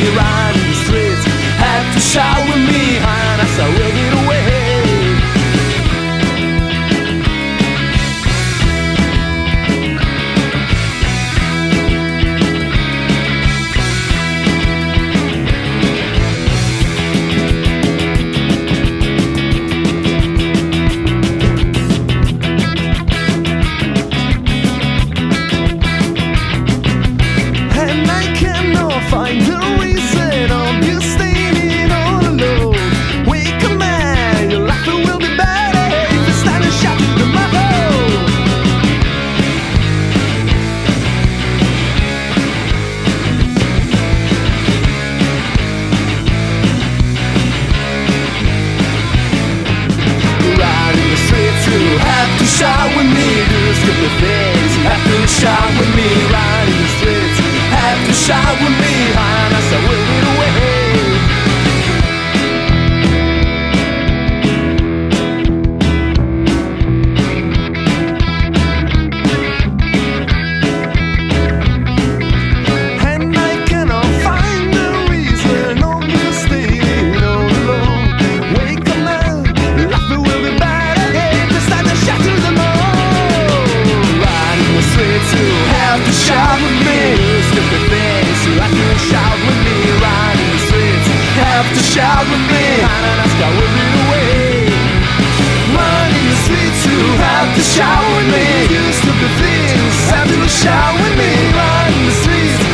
me around in the streets, had to shout with me, and I said, we'll get away. Shout with me, do stupid things. Have to shout with me, ride in the streets. Have to shout with me, and I said, we'll get away. Shout with me, stupid things. You have to shout with me, ride in the streets. Have to shout with me, and ask how we'll get away. Ride in the streets, you have to shout with me. You stupid things, have to shout with me, ride in the streets.